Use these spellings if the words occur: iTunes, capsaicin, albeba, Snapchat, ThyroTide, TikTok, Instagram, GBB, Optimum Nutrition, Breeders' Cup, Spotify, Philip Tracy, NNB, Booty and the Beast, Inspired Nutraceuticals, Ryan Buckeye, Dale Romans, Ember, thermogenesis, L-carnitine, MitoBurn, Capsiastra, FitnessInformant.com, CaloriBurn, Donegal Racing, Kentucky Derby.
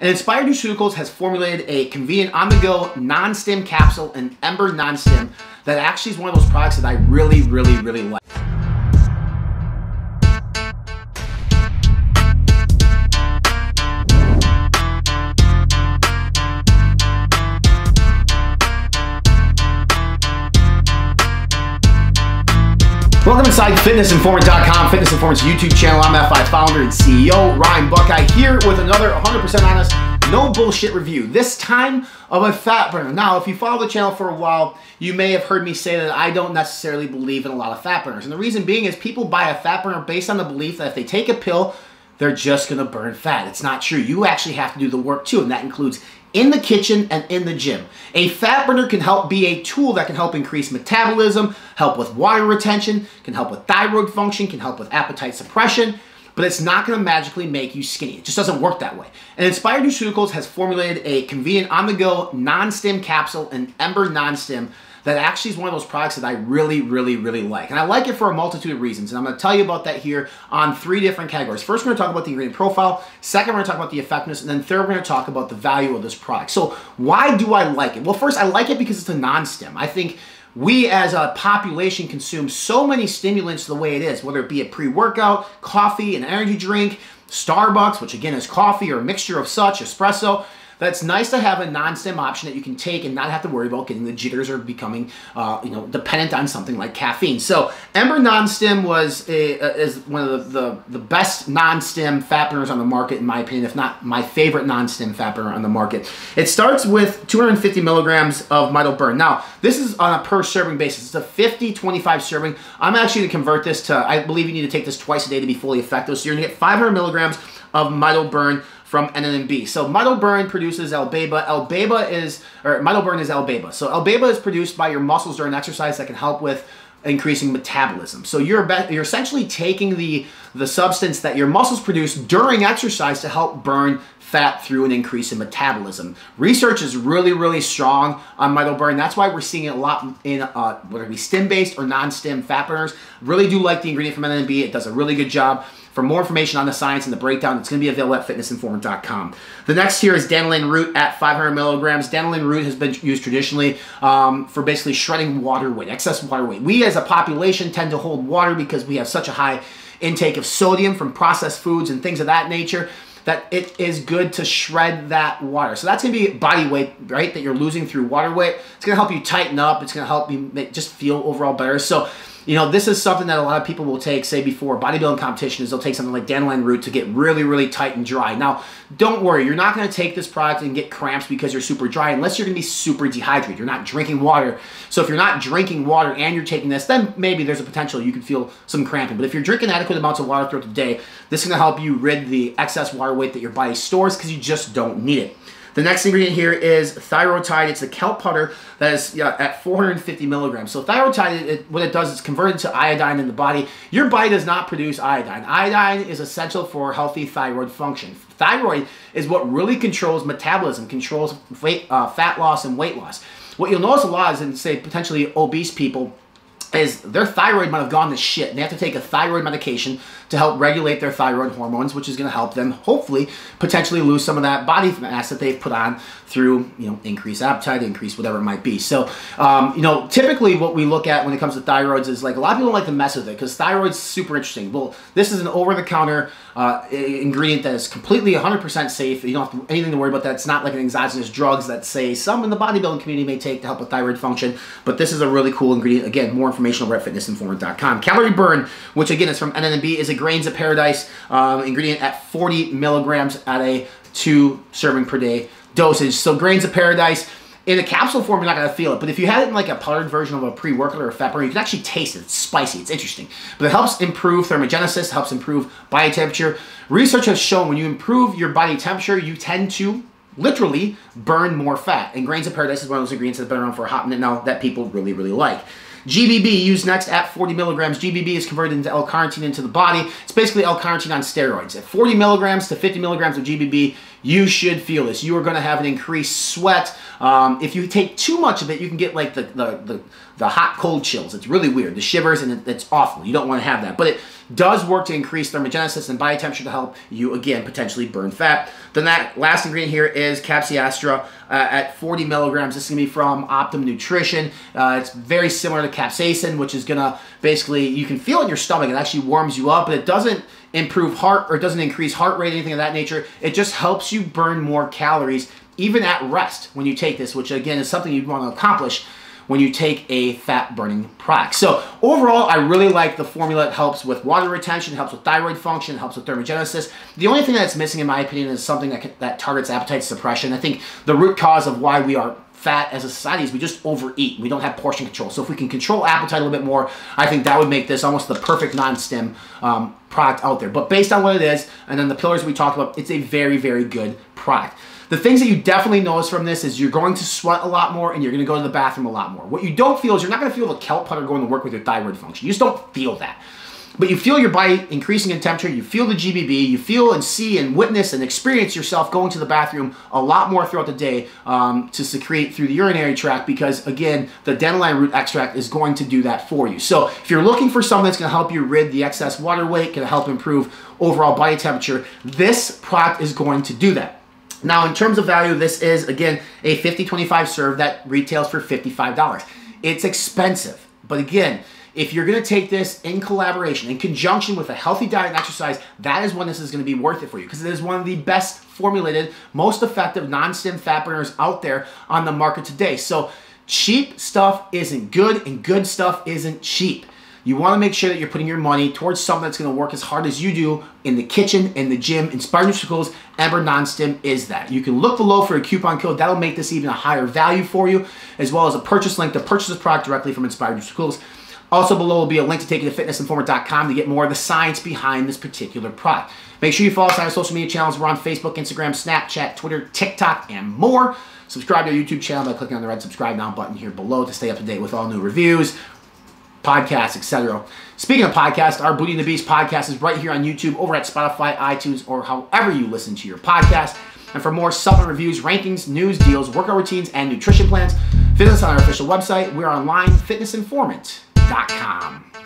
And Inspired Nutraceuticals has formulated a convenient on-the-go non-stim capsule and Ember non-stim that actually is one of those products that I really like. Welcome inside FitnessInformant.com, Fitness Informant's YouTube channel. I'm FI founder and CEO Ryan Buckeye, here with another 100% honest, no bullshit review, this time of a fat burner. Now, if you follow the channel for a while, you may have heard me say that I don't necessarily believe in a lot of fat burners. And the reason being is people buy a fat burner based on the belief that if they take a pill, they're just gonna burn fat. It's not true. You actually have to do the work too, and that includes in the kitchen and in the gym. A fat burner can help be a tool that can help increase metabolism, help with water retention, can help with thyroid function, can help with appetite suppression, but it's not gonna magically make you skinny. It just doesn't work that way. And Inspired Nutraceuticals has formulated a convenient on-the-go non-stim capsule and Ember non-stim that actually is one of those products that I really like. And I like it for a multitude of reasons, and I'm gonna tell you about that here on three different categories. First, we're gonna talk about the ingredient profile. Second, we're gonna talk about the effectiveness. And then third, we're gonna talk about the value of this product. So why do I like it? Well, first, I like it because it's a non-stim. I think we as a population consume so many stimulants the way it is, whether it be a pre-workout, coffee, an energy drink, Starbucks, which again is coffee or a mixture of such, espresso. That's nice to have a non-stim option that you can take and not have to worry about getting the jitters or becoming, dependent on something like caffeine. So Ember non-stim was is one of the best non-stim fat burners on the market, in my opinion, if not my favorite non-stim fat burner on the market. It starts with 250 milligrams of MitoBurn. Now, this is on a per serving basis. It's a 50-25 serving. I'm actually going to convert this to, I believe you need to take this twice a day to be fully effective. So you're going to get 500 milligrams of MitoBurn from NNB. So MitoBurn produces albeba. MitoBurn is albeba. So albeba is produced by your muscles during exercise that can help with increasing metabolism. So you're essentially taking the substance that your muscles produce during exercise to help burn fat through an increase in metabolism. Research is really strong on MitoBurn. That's why we're seeing it a lot in whether it be stim-based or non-stim fat burners. Really do like the ingredient from NNB. It does a really good job. For more information on the science and the breakdown, it's going to be available at FitnessInformant.com. The next here is Dandelion Root at 500 milligrams. Dandelion Root has been used traditionally for basically shredding water weight, excess water weight. We as a population tend to hold water because we have such a high intake of sodium from processed foods and things of that nature, that it is good to shred that water. So that's gonna be body weight, right, that you're losing through water weight. It's gonna help you tighten up. It's gonna help you just feel overall better. So, you know, this is something that a lot of people will take, say before bodybuilding competition, is they'll take something like Dandelion Root to get really tight and dry. Now, don't worry, you're not gonna take this product and get cramps because you're super dry, unless you're gonna be super dehydrated. You're not drinking water. So if you're not drinking water and you're taking this, then maybe there's a potential you could feel some cramping. But if you're drinking adequate amounts of water throughout the day, this is gonna help you rid the excess water weight that your body stores because you just don't need it. The next ingredient here is ThyroTide. It's the kelp powder that is at 450 milligrams. So ThyroTide, what it does is converted to iodine in the body. Your body does not produce iodine. Iodine is essential for healthy thyroid function. Thyroid is what really controls metabolism, controls fat loss and weight loss. What you'll notice a lot is in, say, potentially obese people, is their thyroid might have gone to shit, and they have to take a thyroid medication to help regulate their thyroid hormones, which is going to help them hopefully potentially lose some of that body mass that they've put on through, you know, increased appetite, increased whatever it might be. So, you know, typically what we look at when it comes to thyroids is, like, a lot of people don't like to mess with it because thyroid's super interesting. Well, this is an over-the-counter ingredient that is completely 100% safe. You don't have anything to worry about that. It's not like an exogenous drugs that, say, some in the bodybuilding community may take to help with thyroid function, but this is a really cool ingredient. Again, more information over at FitnessInformant.com. CaloriBurn, which again is from NNB, is a grains of paradise ingredient at 40 milligrams at a 2 serving per day dosage. So grains of paradise in a capsule form, you're not going to feel it, but if you had it in like a powdered version of a pre-workout or a fat burner, you can actually taste it. It's spicy. It's interesting, but it helps improve thermogenesis, helps improve body temperature. Research has shown when you improve your body temperature, you tend to literally burn more fat, and grains of paradise is one of those ingredients that's been around for a hot minute now that people really like. GBB used next at 40 milligrams. GBB is converted into L-carnitine into the body. It's basically L-carnitine on steroids. At 40 milligrams to 50 milligrams of GBB, you should feel this. You are going to have an increased sweat. If you take too much of it, you can get like the the hot cold chills. It's really weird. The shivers, and it's awful. You don't want to have that. But it does work to increase thermogenesis and body temperature to help you, again, potentially burn fat. Then that last ingredient here is Capsiastra at 40 milligrams. This is going to be from Optimum Nutrition. It's very similar to capsaicin, which is going to basically, you can feel it in your stomach. It actually warms you up, but it doesn't improve heart, or it doesn't increase heart rate, anything of that nature. It just helps you burn more calories, even at rest, when you take this, which again is something you want to accomplish when you take a fat burning product. So overall, I really like the formula. It helps with water retention, helps with thyroid function, helps with thermogenesis. The only thing that's missing, in my opinion, is something that targets appetite suppression. I think the root cause of why we are fat as a society is we just overeat. We don't have portion control. So if we can control appetite a little bit more, I think that would make this almost the perfect non-stim product out there. But based on what it is, and then the pillars we talked about, it's a very, very good product. The things that you definitely notice from this is you're going to sweat a lot more and you're going to go to the bathroom a lot more. What you don't feel is you're not going to feel the kelp putter going to work with your thyroid function. You just don't feel that. But you feel your body increasing in temperature, you feel the GBB, you feel and see and witness and experience yourself going to the bathroom a lot more throughout the day to secrete through the urinary tract because, again, the dandelion root extract is going to do that for you. So if you're looking for something that's going to help you rid the excess water weight, going to help improve overall body temperature, this product is going to do that. Now, in terms of value, this is, again, a 50-25 serve that retails for $55. It's expensive, but again, if you're going to take this in collaboration, in conjunction with a healthy diet and exercise, that is when this is going to be worth it for you because it is one of the best formulated, most effective non-stim fat burners out there on the market today. So cheap stuff isn't good and good stuff isn't cheap. You want to make sure that you're putting your money towards something that's going to work as hard as you do in the kitchen, in the gym. Inspired Nutraceuticals, Ember Non-Stim is that. You can look below for a coupon code. That'll make this even a higher value for you, as well as a purchase link to purchase this product directly from Inspired Nutraceuticals. Also below will be a link to take you to FitnessInformant.com to get more of the science behind this particular product. Make sure you follow us on our social media channels. We're on Facebook, Instagram, Snapchat, Twitter, TikTok, and more. Subscribe to our YouTube channel by clicking on the red subscribe now button here below to stay up to date with all new reviews, podcasts, etc. Speaking of podcasts, our Booty and the Beast podcast is right here on YouTube, over at Spotify, iTunes, or however you listen to your podcast. And for more supplement reviews, rankings, news, deals, workout routines, and nutrition plans, visit us on our official website. We're online, FitnessInformant.com.